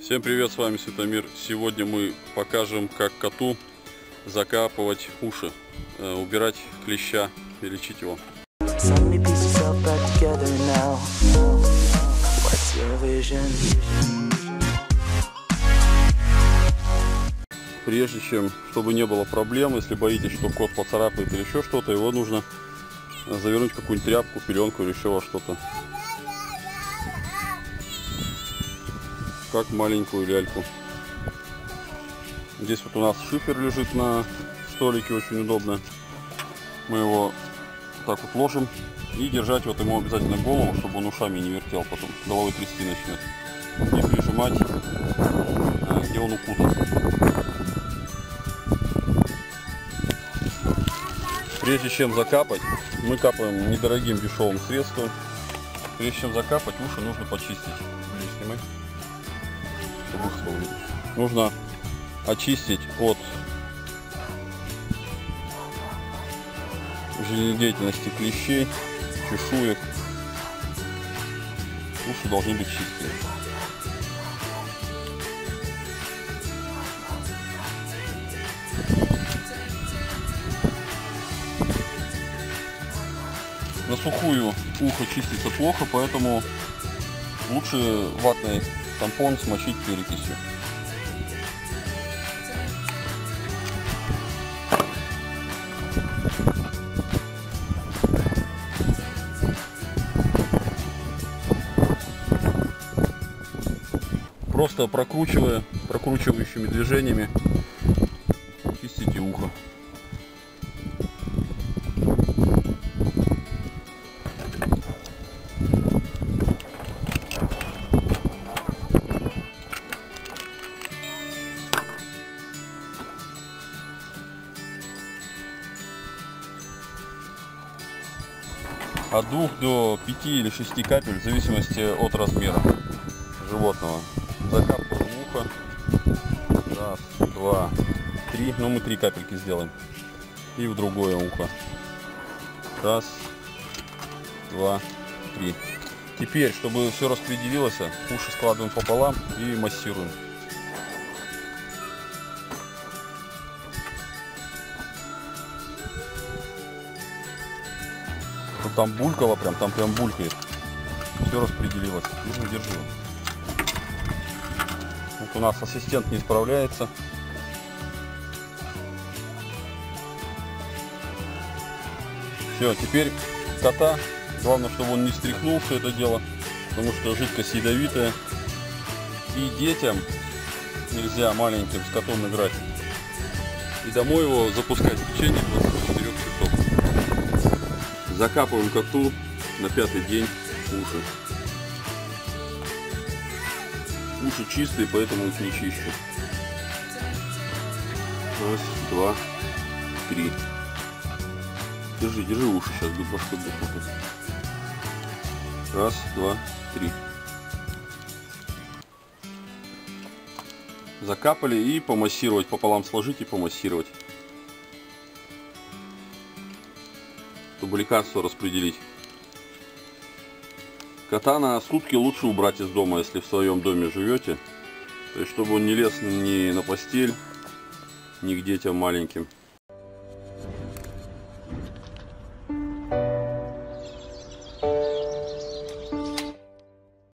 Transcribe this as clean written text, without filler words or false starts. Всем привет, с вами Светомир. Сегодня мы покажем, как коту закапывать уши, убирать клеща и лечить его. Прежде чем, чтобы не было проблем, если боитесь, что кот поцарапает или еще что-то, его нужно завернуть в какую-нибудь тряпку, пеленку или еще во что-то. Как маленькую ляльку. Здесь вот у нас шифер лежит на столике, очень удобно. Мы его так вот ложим и держать вот ему обязательно голову, чтобы он ушами не вертел, потом головой трясти начнет. И прижимать, где он укутан. Прежде чем закапать, мы капаем недорогим дешевым средством. Прежде чем закапать, уши нужно почистить. Нужно очистить от жизнедеятельности клещей, чешуек. Уши должны быть чистые. На сухую ухо чистится плохо, поэтому лучше ватный тампон смочить перекисью. Просто прокручивающими движениями чистите ухо. От 2 до 5 или 6 капель, в зависимости от размера животного. Закапываем ухо. Раз, два, три. Но мы 3 капельки сделаем. И в другое ухо. Раз, два, три. Теперь, чтобы все распределилось, уши складываем пополам и массируем. Там булькало прям, там прям булькает. Все распределилось. Нужно держать. Вот у нас ассистент не справляется. Все, теперь кота. Главное, чтобы он не стряхнул все это дело, потому что жидкость ядовитая. И детям нельзя, маленьким, с котом играть. И домой его запускать в течение 24 часов. Закапываем коту на 5-й день уши. Уши чистые, поэтому их не чищу. Раз, два, три. Держи, держи уши, сейчас будет башку дыхнуть. Раз, два, три. Закапали и помассировать, пополам сложить и помассировать. Чтобы лекарство распределить. Кота на сутки лучше убрать из дома, если в своем доме живете. То есть, чтобы он не лез ни на постель, ни к детям маленьким.